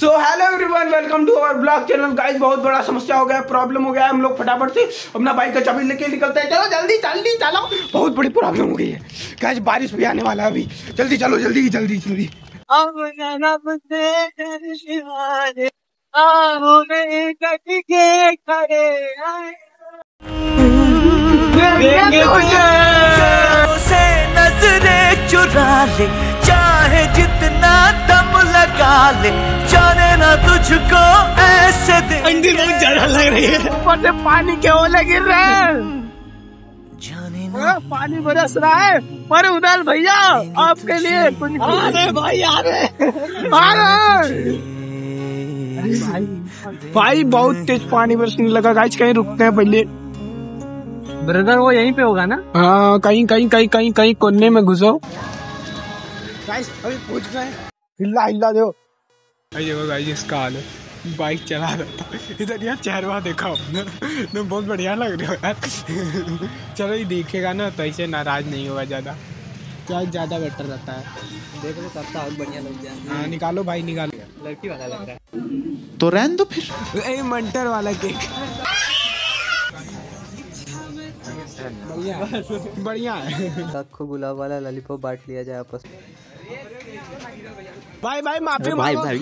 So hello everyone, welcome to our blog channel. Guys बहुत बड़ा समस्या हो गया, प्रॉब्लम हो गया। हम लोग फटाफट से अपना बाइक का चाबी लेके निकलते हैं। चलो जल्दी जल्दी चलो, बहुत बड़ी प्रॉब्लम हो गई है। गाइस बारिश भी आने वाला है अभी, जल्दी चलो जल्दी जल्दी जल्दी। चाहे जितना दम लगा ले, जाने ना तुझको ऐसे दे। ठंडी बहुत ज्यादा लग रही है, ऊपर से पानी के ओले गिर रहे हैं, जाने ना पानी बरस रहा है। पर उधर भैया आपके लिए कुछ भाई आ रहे भाई, बहुत तेज पानी बरसने लगा। गाइस कहीं रुकते हैं पहले। ब्रदर वो यहीं पे होगा ना? हाँ, कहीं कहीं कहीं कहीं कहीं कोने में घुसो। गाइस अभी पहुंच गए। हिला हिला दो। गाइस इसका हाल है, बाइक चला रहा था इधर। यार चेहरा देखा ना, बहुत बढ़िया लग रहा है यार। चलो ये देखेगा ना तो ऐसे नाराज नहीं होगा ज्यादा, क्या ज्यादा बेटर रहता है। देख लो सबका और बढ़िया लग जाता है। निकालो भाई निकालो, लड़की वाला लग रहा है तो रहने दो। फिर मंटर वाला केक बढ़िया है। गुलाब वाला लॉलीपॉप बांट लिया जाए आपस में। भाई भाई माफी भाई भाई भाई भाई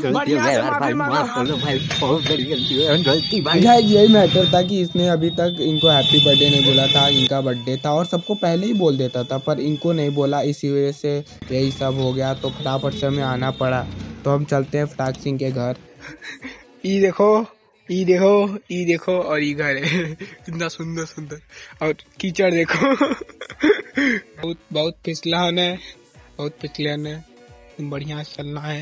माफ कर लो भाई, बहुत बड़ी गलती भाई। यही मैटर था कि इसने अभी तक इनको हैप्पी बर्थडे नहीं बोला था। इनका बर्थडे था और सबको पहले ही बोल देता था, पर इनको नहीं बोला, इसी वजह से यही सब हो गया। तो फटाफट से हमें आना पड़ा। तो हम चलते हैं फटाक सिंह के घर। ये देखो ये देखो ये देखो, और ये घर है कितना सुंदर सुंदर। और कीचड़ देखो बहुत बहुत फिसला होना है, बहुत फिसला होना है, बढ़िया चलना है।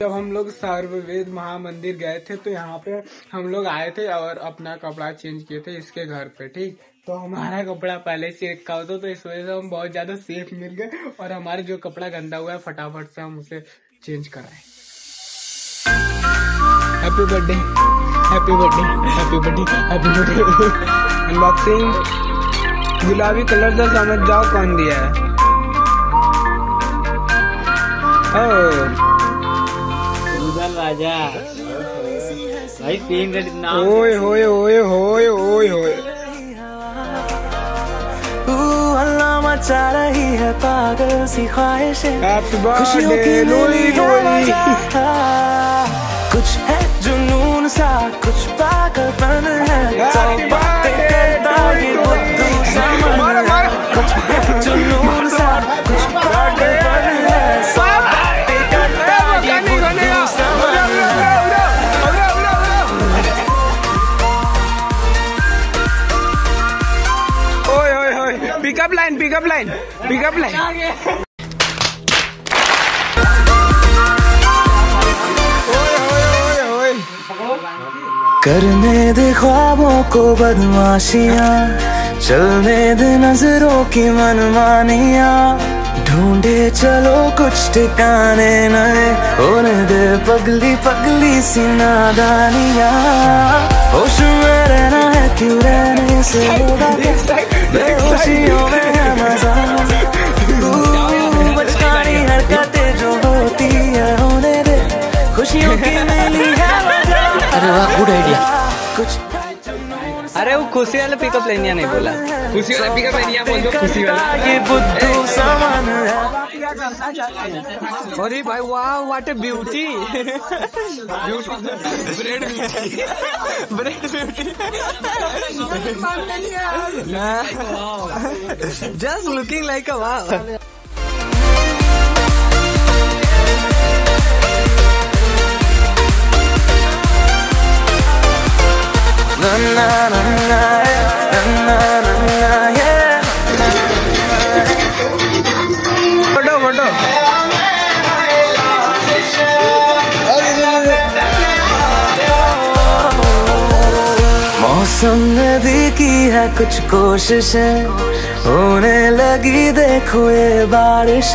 जब हम लोग सर्ववेद महामंदिर गए थे तो यहाँ पे हम लोग आए थे और अपना कपड़ा चेंज किए थे इसके घर पे, ठीक। तो हमारा कपड़ा पहले से रखा होता तो इस वजह से हम बहुत ज्यादा सेफ मिल गए। और हमारा जो कपड़ा गंदा हुआ है फटाफट से हम उसे चेंज कराए। Happy birthday happy birthday happy birthday happy birthday. Unboxing. गुलाबी कलर से समझ जाओ कौन दिया है। ओह राजा भाई, तीन रेड नाम। ओए होए होए होए होए होए, मचा रही है पागल सी ख्वाहिशें। हैप्पी बर्थडे लोली लोली, कुछ है जुनून सा, कुछ पागलपन है, कुछ है जुनून सा, कुछ पागलपन है। ओए ओए ओए, pickup line pickup line pickup line. करने दे ख्वाबों को बदमाशियाँ, चलने दे नजरों की मनमानियाँ, ढूंढे चलो कुछ ठिकाने नए, होने दे पगली पगली सी नादानियाँ। होश में रहना है क्यों, रहने से होगा बेहोशियों में है मजा। बचकानी हरकतें जो होती है, होने दे खुशियों की मिली है मजा। अरे वाह गुड आइडिया। अरे वो खुशी वाला पिकअप लाइन नहीं बोला, खुशी वाला पिकअप लाइन बोल दो, खुशी वाला। ये बुद्धू सामान है। अरे भाई वाह, what a beauty. Bread bread beauty, just looking like a wow. Na na na na na na na yeah. Photo photo. मौसम ने भी की है कुछ कोशिशें, होने लगी देखो ये बारिश।